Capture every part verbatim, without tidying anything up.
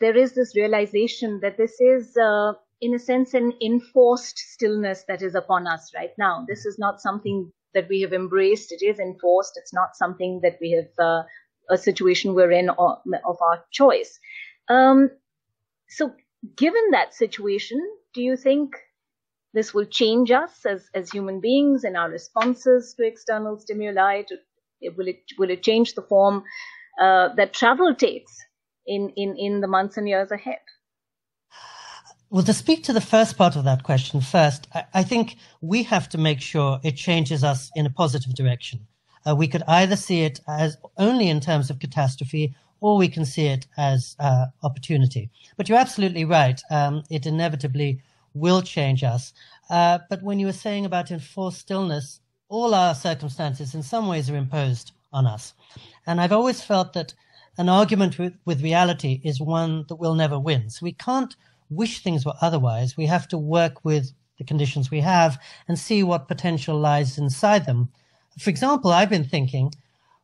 there is this realization that this is, uh, in a sense, an enforced stillness that is upon us right now. This is not something that we have embraced. It is enforced. It's not something that we have, uh, a situation we're in or, of our choice. Um, so given that situation, do you think this will change us as, as human beings and our responses to external stimuli? To, will it, will it change the form uh, that travel takes in, in, in the months and years ahead? Well, to speak to the first part of that question first, I, I think we have to make sure it changes us in a positive direction. Uh, we could either see it as only in terms of catastrophe, or we can see it as uh, opportunity. But you're absolutely right. Um, it inevitably will change us. Uh, but when you were saying about enforced stillness, all our circumstances in some ways are imposed on us. And I've always felt that an argument with, with reality is one that we'll never win. So we can't wish things were otherwise. We have to work with the conditions we have and see what potential lies inside them. For example, I've been thinking,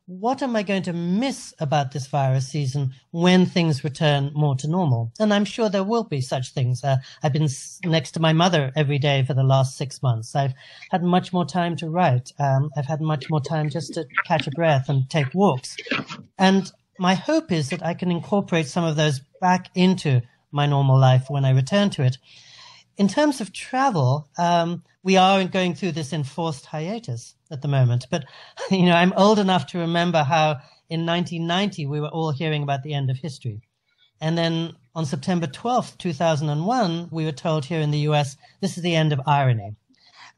what am I going to miss about this virus season when things return more to normal? And I'm sure there will be such things. Uh, I've been s next to my mother every day for the last six months. I've had much more time to write. Um, I've had much more time just to catch a breath and take walks. And my hope is that I can incorporate some of those back into my normal life when I return to it. In terms of travel, um, we are going through this enforced hiatus at the moment. But, you know, I'm old enough to remember how in nineteen ninety we were all hearing about the end of history. And then on September twelfth, two thousand one, we were told here in the U S, this is the end of irony.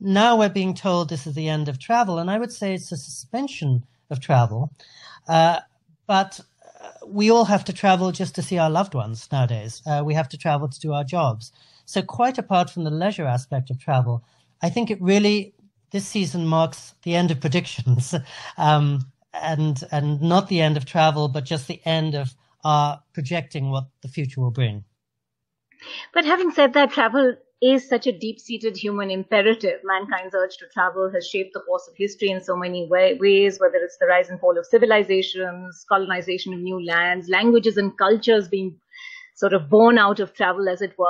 Now we're being told this is the end of travel. And I would say it's a suspension of travel. Uh, but we all have to travel just to see our loved ones nowadays. Uh, we have to travel to do our jobs. So quite apart from the leisure aspect of travel, I think it really, this season marks the end of predictions, um, and and not the end of travel, but just the end of our projecting what the future will bring. But having said that, travel is such a deep-seated human imperative. Mankind's urge to travel has shaped the course of history in so many way ways, whether it's the rise and fall of civilizations, colonization of new lands, languages and cultures being sort of born out of travel, as it were.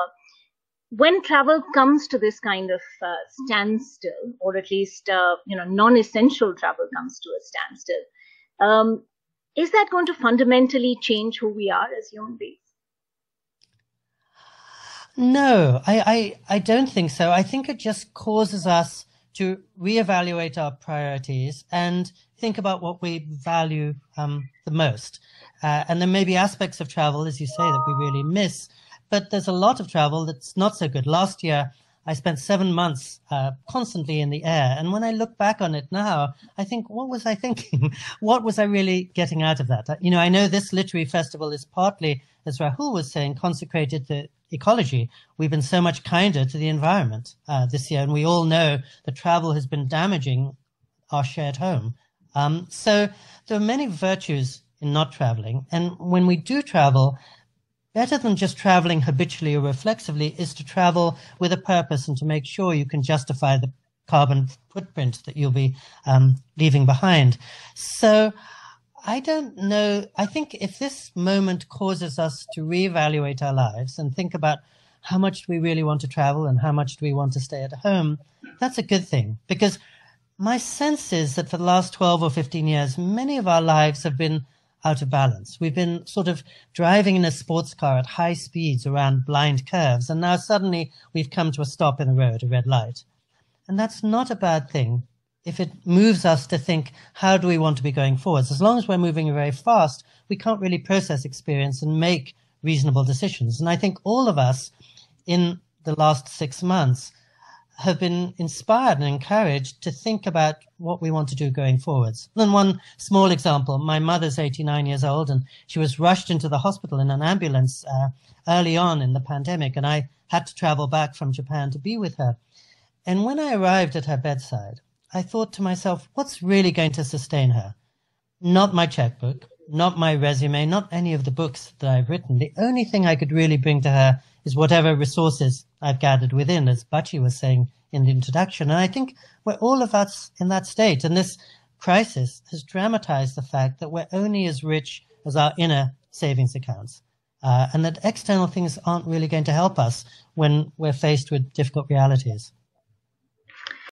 When travel comes to this kind of uh, standstill, or at least, uh, you know, non-essential travel comes to a standstill, um, is that going to fundamentally change who we are as human beings? No, I, I, I don't think so. I think it just causes us to reevaluate our priorities and think about what we value um, the most. Uh, and there may be aspects of travel, as you say, that we really miss. But there's a lot of travel that's not so good. Last year, I spent seven months uh, constantly in the air. And when I look back on it now, I think, what was I thinking? What was I really getting out of that? You know, I know this literary festival is partly, as Rahul was saying, consecrated to ecology. We've been so much kinder to the environment uh, this year. And we all know that travel has been damaging our shared home. Um, so there are many virtues in not traveling. And when we do travel, better than just traveling habitually or reflexively is to travel with a purpose and to make sure you can justify the carbon footprint that you'll be um, leaving behind. So I don't know. I think if this moment causes us to reevaluate our lives and think about how much do we really want to travel and how much do we want to stay at home, that's a good thing. Because my sense is that for the last twelve or fifteen years, many of our lives have been out of balance. We've been sort of driving in a sports car at high speeds around blind curves, and now suddenly we've come to a stop in the road, a red light. And that's not a bad thing if it moves us to think, how do we want to be going forwards? As long as we're moving very fast, we can't really process experience and make reasonable decisions. And I think all of us in the last six months have been inspired and encouraged to think about what we want to do going forwards. And one small example, my mother's eighty-nine years old, and she was rushed into the hospital in an ambulance uh, early on in the pandemic, and I had to travel back from Japan to be with her. And when I arrived at her bedside, I thought to myself, what's really going to sustain her? Not my checkbook, not my resume, not any of the books that I've written. The only thing I could really bring to her is whatever resources I've gathered within, as Bachi was saying in the introduction. And I think we're all of us in that state. And this crisis has dramatized the fact that we're only as rich as our inner savings accounts. uh, and that external things aren't really going to help us when we're faced with difficult realities.